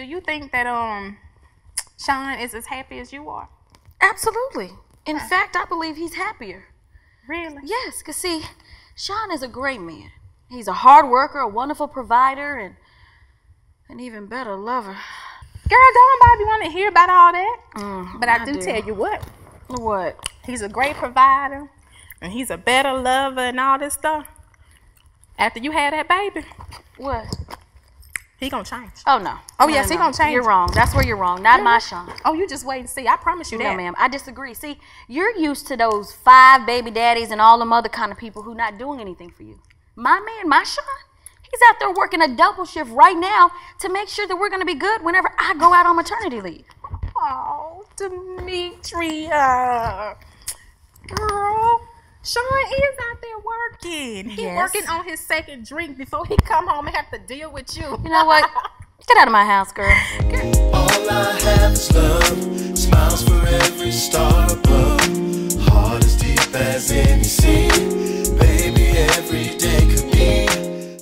Do you think that Shaun is as happy as you are? Absolutely. In fact, I believe he's happier. Really? Yes, because see, Shaun is a great man. He's a hard worker, a wonderful provider, and an even better lover. Girl, don't nobody want to hear about all that. But I do tell you what. What? He's a great provider, and he's a better lover and all this stuff. After you had that baby. What? He gonna change. Oh, no. Oh, yes, no, he gonna change. You're wrong. That's where you're wrong. Not my Shaun. Oh, you just wait and see. I promise you that. No, ma'am. I disagree. See, you're used to those 5 baby daddies and all them other kind of people who not doing anything for you. My man, my Shaun, he's out there working a double shift right now to make sure that we're going to be good whenever I go out on maternity leave. Oh, Demetria. Girl. Shaun is out there working. He's working on his second drink before he come home and have to deal with you. You know what? Get out of my house, girl. All I have is love, smiles for every star.